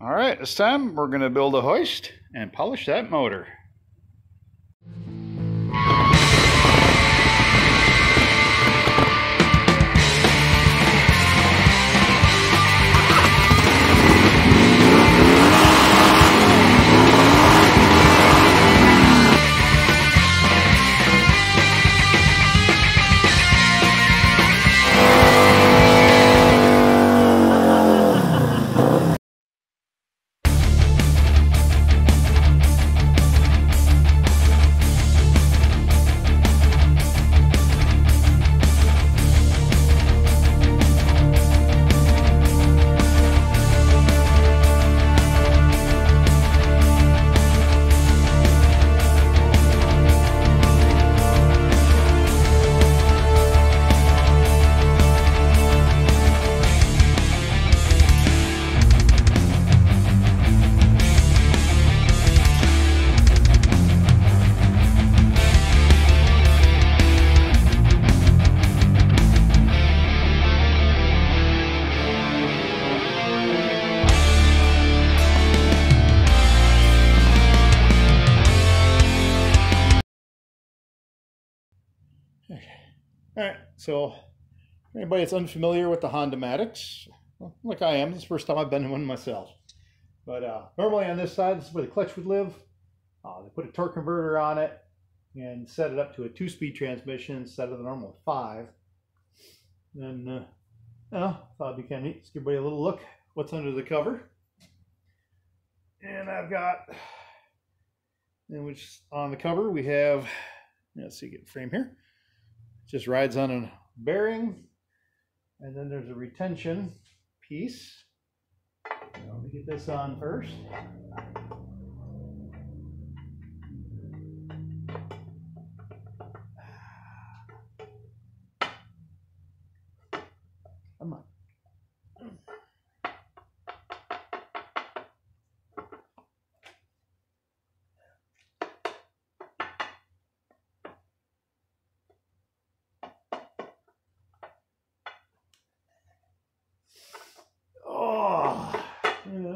All right, this time we're going to build a hoist and polish that motor. All right, so for anybody that's unfamiliar with the Hondamatics, like I am, this is the first time I've been to one myself. But normally on this side, this is where the clutch would live. They put a torque converter on it and set it up to a 2-speed transmission instead of the normal 5. Then, thought it'd be kind of neat. Let's give everybody a little look what's under the cover. And I've got, which on the cover we have, let's see, get the frame here. Just rides on a bearing, and then there's a retention piece. Now, let me get this on first. Come on.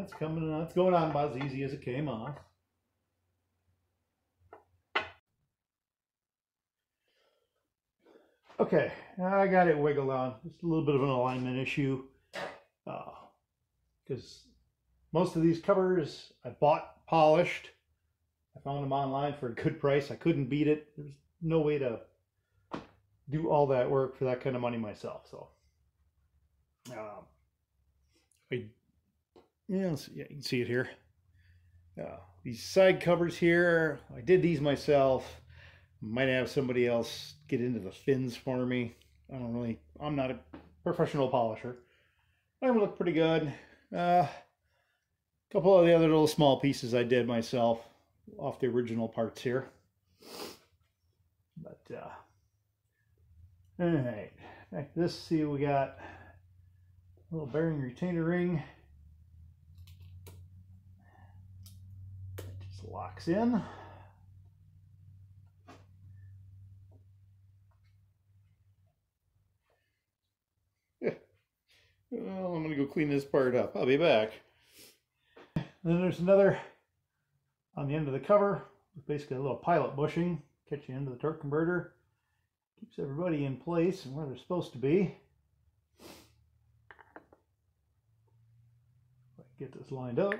It's coming on, it's going on about as easy as it came off. Okay, I got it wiggled on. It's a little bit of an alignment issue because most of these covers I bought polished. I found them online for a good price. I couldn't beat it. There's no way to do all that work for that kind of money myself. So yeah, you can see it here. These side covers here, I did these myself. Might have somebody else get into the fins for me. I don't really, I'm not a professional polisher. They look pretty good. A couple of the other little small pieces I did myself off the original parts here. But, all right, back to this, see we got a little bearing retainer ring. Locks in. Yeah. Well, I'm gonna go clean this part up. I'll be back. And then there's another on the end of the cover, basically a little pilot bushing, catching into the torque converter. Keeps everybody in place and where they're supposed to be. Get this lined up.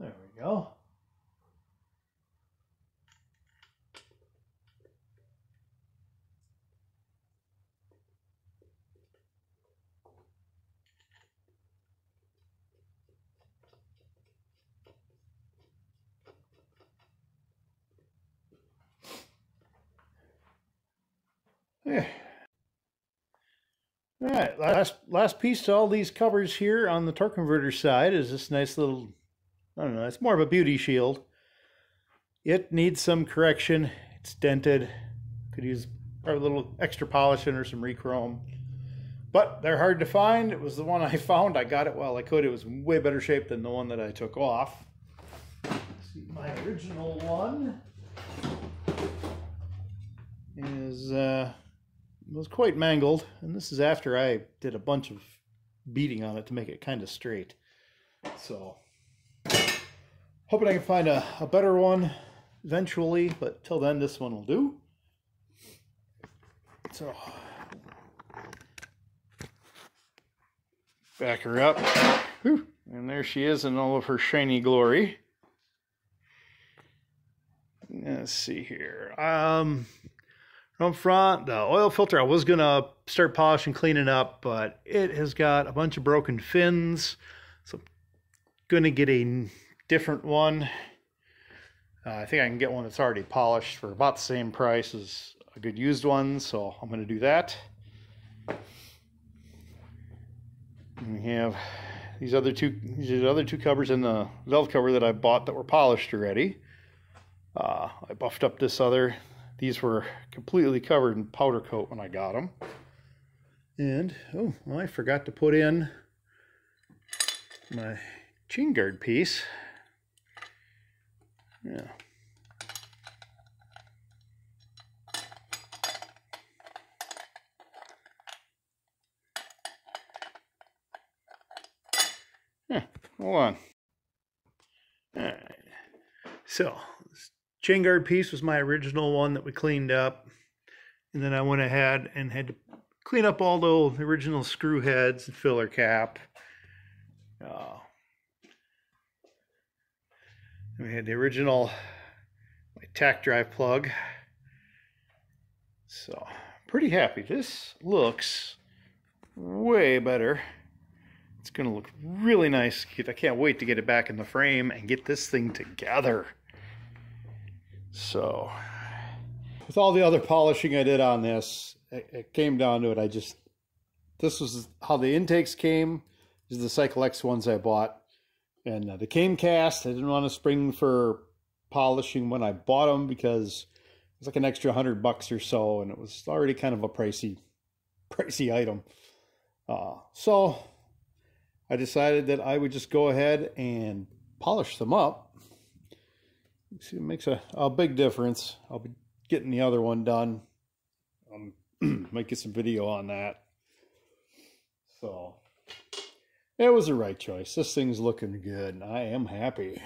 There we go. Yeah. All right, last piece to all these covers here on the torque converter side is this nice little, I don't know, it's more of a beauty shield. It needs some correction. It's dented. Could use probably a little extra polishing or some re-chrome. But they're hard to find. It was the one I found. I got it while I could. It was in way better shape than the one that I took off. Let's see my original one. was quite mangled, and this is after I did a bunch of beating on it to make it kind of straight. So, hoping I can find a better one eventually, but till then this one will do. So, back her up, and there she is in all of her shiny glory. Let's see here. From front, the oil filter, I was going to start polishing, cleaning up, but it has got a bunch of broken fins, so I'm going to get a different one. I think I can get one that's already polished for about the same price as a good used one, so I'm going to do that. And we have these other two covers and the valve cover that I bought that were polished already. I buffed up this other. These were completely covered in powder coat when I got them. And, oh, well, I forgot to put in my chin guard piece. Yeah. Yeah, hold on. All right. So, chain guard piece was my original one that we cleaned up, and then I went ahead and had to clean up all the original screw heads and filler cap. We had the original tack drive plug. So, pretty happy. This looks way better. It's going to look really nice. I can't wait to get it back in the frame and get this thing together. So, with all the other polishing I did on this, it came down to it. This was how the intakes came. These are the Cycle X ones I bought. And they came cast. I didn't want to spring for polishing when I bought them because it was like an extra $100 or so, and it was already kind of a pricey item. So I decided that I would just go ahead and polish them up. See, it makes a big difference. I'll be getting the other one done. Might get some video on that. So, it was the right choice. This thing's looking good, and I am happy.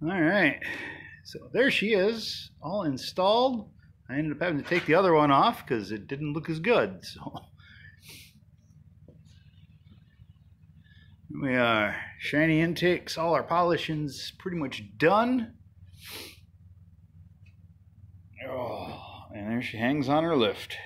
All right, so there she is, all installed. I ended up having to take the other one off because it didn't look as good. So here we are, shiny intakes, all our polishing's pretty much done. Oh, and there she hangs on her lift.